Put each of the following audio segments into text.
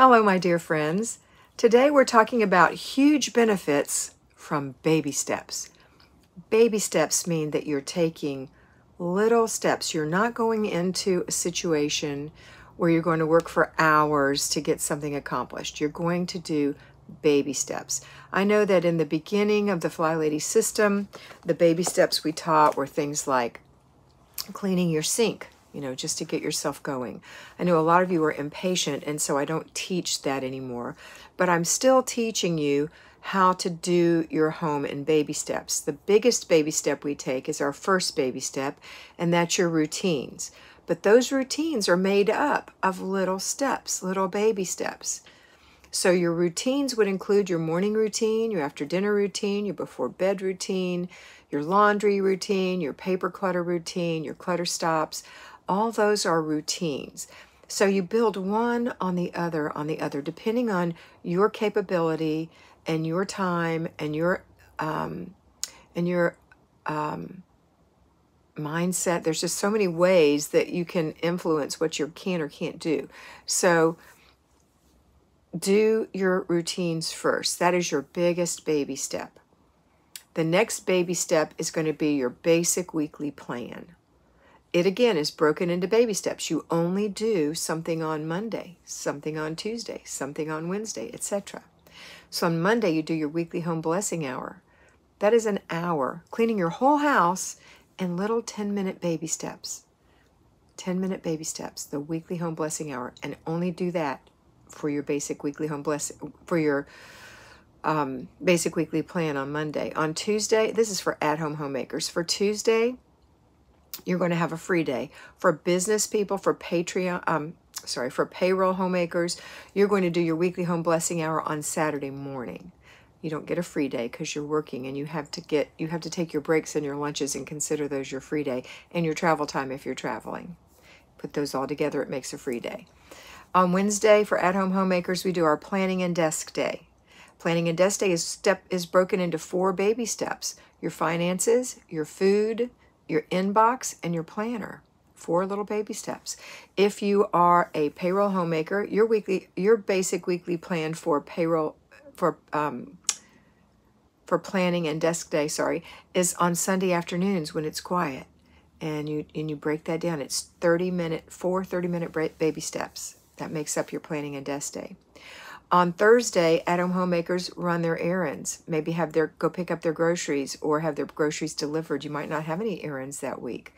Hello, my dear friends. Today we're talking about huge benefits from baby steps. Baby steps mean that you're taking little steps. You're not going into a situation where you're going to work for hours to get something accomplished. You're going to do baby steps. I know that in the beginning of the Fly Lady system, the baby steps we taught were things like cleaning your sink, just to get yourself going. I know a lot of you are impatient, and so I don't teach that anymore, but I'm still teaching you how to do your home in baby steps. The biggest baby step we take is our first baby step, and that's your routines. But those routines are made up of little steps, little baby steps. So your routines would include your morning routine, your after dinner routine, your before bed routine, your laundry routine, your paper clutter routine, your clutter stops. All those are routines. So you build one on the other, depending on your capability and your time and your mindset. There's just so many ways that you can influence what you can or can't do. So do your routines first. That is your biggest baby step. The next baby step is going to be your basic weekly plan. It again is broken into baby steps. You only do something on Monday, something on Tuesday, something on Wednesday, etc. So on Monday, you do your weekly home blessing hour. That is an hour cleaning your whole house in little 10-minute baby steps. 10-minute baby steps, the weekly home blessing hour, and only do that for your basic weekly home blessing, for your basic weekly plan on Monday. On Tuesday, this is for at-home homemakers. For Tuesday, you're going to have a free day. For business people, for Patreon, for payroll homemakers, you're going to do your weekly home blessing hour on Saturday morning. You don't get a free day because you're working, and you have to take your breaks and your lunches and consider those your free day, and your travel time if you're traveling. Put those all together, it makes a free day. On Wednesday, for at-home homemakers, we do our planning and desk day. Planning and desk day is broken into 4 baby steps: your finances, your food, your inbox, and your planner. 4 little baby steps. If you are a payroll homemaker, your basic weekly plan for payroll for planning and desk day, is on Sunday afternoons when it's quiet, and you break that down. It's 4 30-minute baby steps. That makes up your planning and desk day. On Thursday, at-home homemakers run their errands, maybe go pick up their groceries or have their groceries delivered. You might not have any errands that week,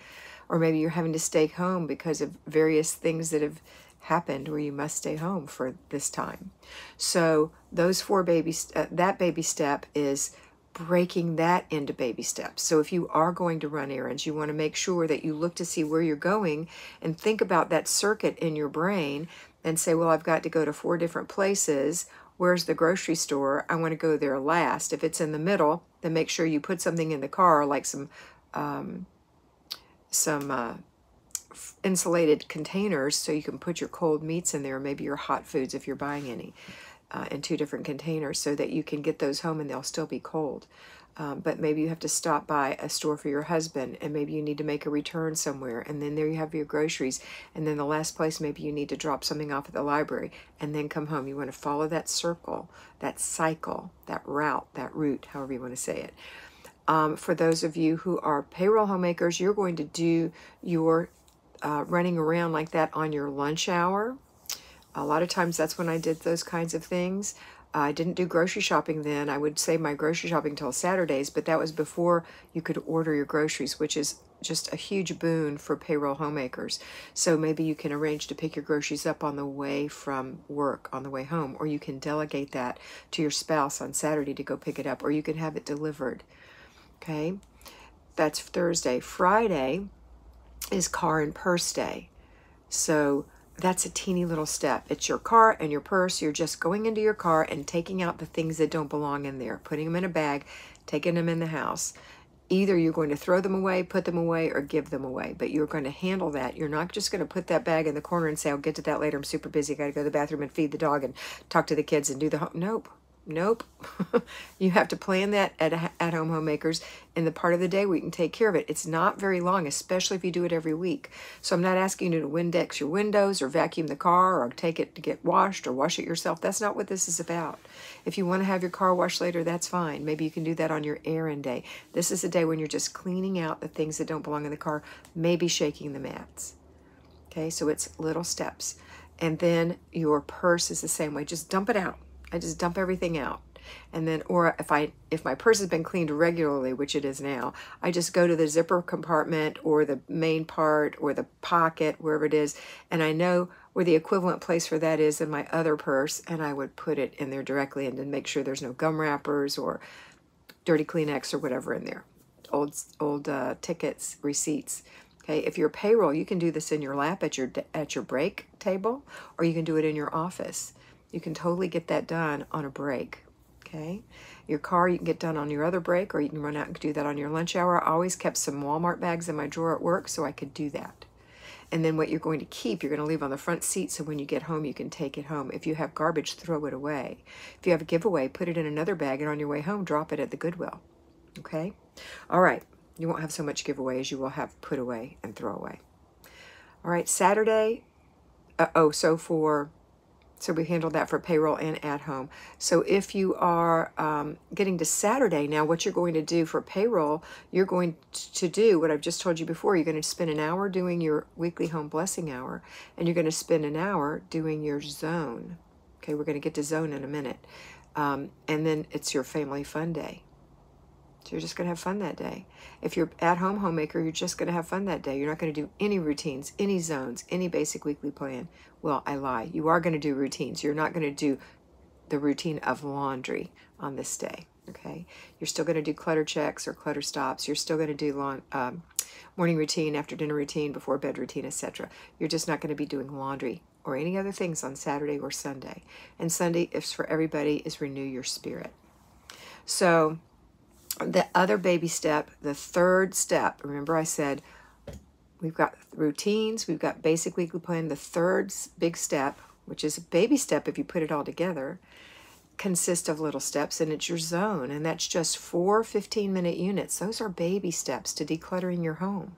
or maybe you're having to stay home because of various things that have happened where you must stay home for this time. So those 4 babies, that baby step is breaking that into baby steps. So if you are going to run errands, you want to make sure that you look to see where you're going and think about that circuit in your brain and say, well, I've got to go to 4 different places. Where's the grocery store? I want to go there last. If it's in the middle, then make sure you put something in the car, like some insulated containers, so you can put your cold meats in there, maybe your hot foods if you're buying any, in 2 different containers, so that you can get those home and they'll still be cold. But maybe you have to stop by a store for your husband, and maybe you need to make a return somewhere, and then there you have your groceries, and then the last place maybe you need to drop something off at the library, and then come home. You want to follow that circle, that cycle, that route, that route, however you want to say it. For those of you who are payroll homemakers, you're going to do your running around like that on your lunch hour. A lot of times that's when I did those kinds of things. I didn't do grocery shopping then. I would save my grocery shopping till Saturdays, but that was before you could order your groceries, which is just a huge boon for payroll homemakers. So maybe you can arrange to pick your groceries up on the way from work, on the way home, or you can delegate that to your spouse on Saturday to go pick it up, or you can have it delivered. Okay, that's Thursday. Friday is car and purse day. So that's a teeny little step. It's your car and your purse. You're just going into your car and taking out the things that don't belong in there, putting them in a bag, taking them in the house. Either you're going to throw them away, put them away, or give them away, but you're going to handle that. You're not just going to put that bag in the corner and say, I'll get to that later. I'm super busy. I got to go to the bathroom and feed the dog and talk to the kids and do the home. Nope. Nope. You have to plan that at Home Homemakers, and the part of the day we can take care of it. It's not very long, especially if you do it every week. So I'm not asking you to Windex your windows or vacuum the car or take it to get washed or wash it yourself. That's not what this is about. If you want to have your car washed later, that's fine. Maybe you can do that on your errand day. This is a day when you're just cleaning out the things that don't belong in the car, maybe shaking the mats. Okay, so it's little steps. And then your purse is the same way. Just dump it out. I just dump everything out. And then, or if my purse has been cleaned regularly, which it is now, I just go to the zipper compartment or the main part or the pocket, wherever it is, and I know where the equivalent place for that is in my other purse, and I would put it in there directly and then make sure there's no gum wrappers or dirty Kleenex or whatever in there. Old tickets, receipts. Okay, if you're payroll, you can do this in your lap at your break table, or you can do it in your office. You can totally get that done on a break, okay? Your car, you can get done on your other break, or you can run out and do that on your lunch hour. I always kept some Walmart bags in my drawer at work so I could do that. And then what you're going to keep, you're going to leave on the front seat so when you get home, you can take it home. If you have garbage, throw it away. If you have a giveaway, put it in another bag, and on your way home, drop it at the Goodwill, okay? All right, you won't have so much giveaway as you will have put away and throw away. All right, Saturday, so we handled that for payroll and at home. So if you are getting to Saturday now, what you're going to do for payroll, you're going to do what I've just told you before. You're going to spend an hour doing your weekly home blessing hour, and you're going to spend an hour doing your zone. Okay, we're going to get to zone in a minute. And then it's your family fun day. So you're just going to have fun that day. If you're at home homemaker, you're just going to have fun that day. You're not going to do any routines, any zones, any basic weekly plan. Well, I lie. You are going to do routines. You're not going to do the routine of laundry on this day, okay? You're still going to do clutter checks or clutter stops. You're still going to do morning routine, after dinner routine, before bed routine, etc. You're just not going to be doing laundry or any other things on Saturday or Sunday. And Sunday, is for everybody, is renew your spirit. So the other baby step, the third step, remember I said we've got routines, we've got basic weekly plan. The third big step, which is a baby step if you put it all together, consists of little steps, and it's your zone. And that's just 4 15-minute units. Those are baby steps to decluttering your home.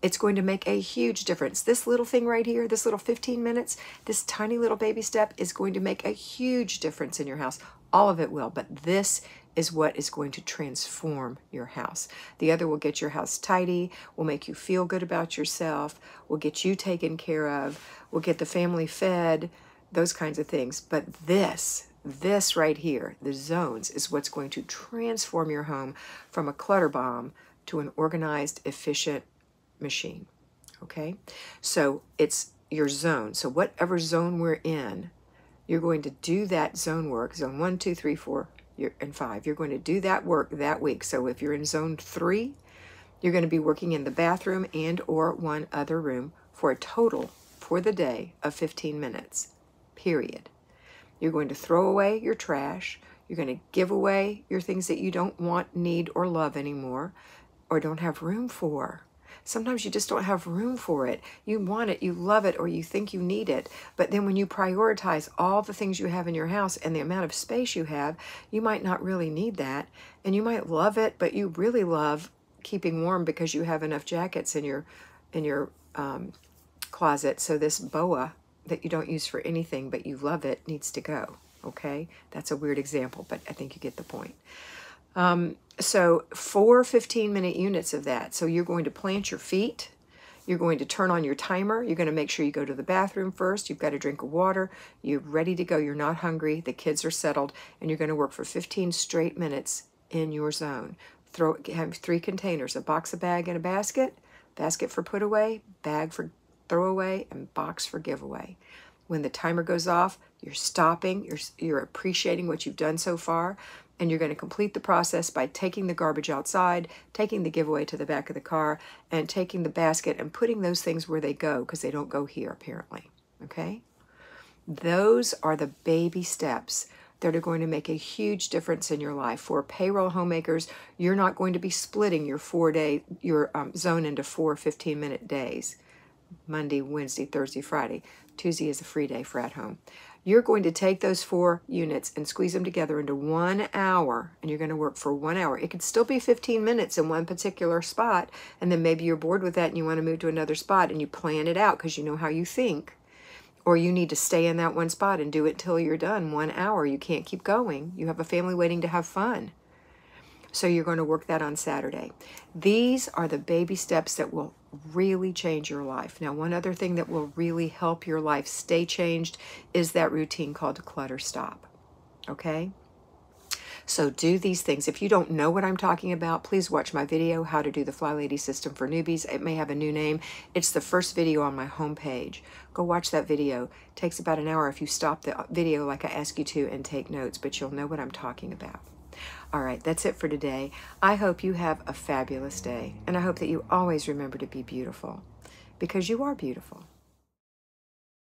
It's going to make a huge difference. This little thing right here, this little 15 minutes, this tiny little baby step is going to make a huge difference in your house. All of it will, but this is what is going to transform your house. The other will get your house tidy, will make you feel good about yourself, will get you taken care of, will get the family fed, those kinds of things. But this right here, the zones, is what's going to transform your home from a clutter bomb to an organized, efficient machine, okay? So it's your zone. So whatever zone we're in, you're going to do that zone work, zone 1, 2, 3, 4, and 5. You're going to do that work that week. So if you're in zone 3, you're going to be working in the bathroom and or one other room for a total for the day of 15 minutes, period. You're going to throw away your trash. You're going to give away your things that you don't want, need, or love anymore, or don't have room for. Sometimes you just don't have room for it. You want it, you love it, or you think you need it. But then when you prioritize all the things you have in your house and the amount of space you have, you might not really need that. And you might love it, but you really love keeping warm because you have enough jackets in your closet. So this boa that you don't use for anything, but you love it, needs to go, okay? That's a weird example, but I think you get the point. So 4 15-minute units of that. So you're going to plant your feet. You're going to turn on your timer. You're going to make sure you go to the bathroom first. You've got a drink of water. You're ready to go. You're not hungry. The kids are settled, and you're going to work for 15 straight minutes in your zone. Have 3 containers, a box, a bag, and a basket. Basket for put away, bag for throw away, and box for giveaway. When the timer goes off, you're stopping. You're appreciating what you've done so far. And you're going to complete the process by taking the garbage outside, taking the giveaway to the back of the car, and taking the basket and putting those things where they go, because they don't go here apparently, okay? Those are the baby steps that are going to make a huge difference in your life. For payroll homemakers, you're not going to be splitting your zone into 4 15-minute days, Monday, Wednesday, Thursday, Friday. Tuesday is a free day for at home. You're going to take those 4 units and squeeze them together into 1 hour, and you're going to work for 1 hour. It could still be 15 minutes in one particular spot, and then maybe you're bored with that and you want to move to another spot, and you plan it out because you know how you think. Or you need to stay in that one spot and do it till you're done. 1 hour, you can't keep going. You have a family waiting to have fun. So you're going to work that on Saturday. These are the baby steps that will really change your life. Now, one other thing that will really help your life stay changed is that routine called Clutter Stop. Okay? So do these things. If you don't know what I'm talking about, please watch my video, How to Do the Fly Lady System for Newbies. It may have a new name. It's the first video on my homepage. Go watch that video. It takes about an hour if you stop the video like I ask you to and take notes, but you'll know what I'm talking about. All right, that's it for today. I hope you have a fabulous day, and I hope that you always remember to be beautiful, because you are beautiful.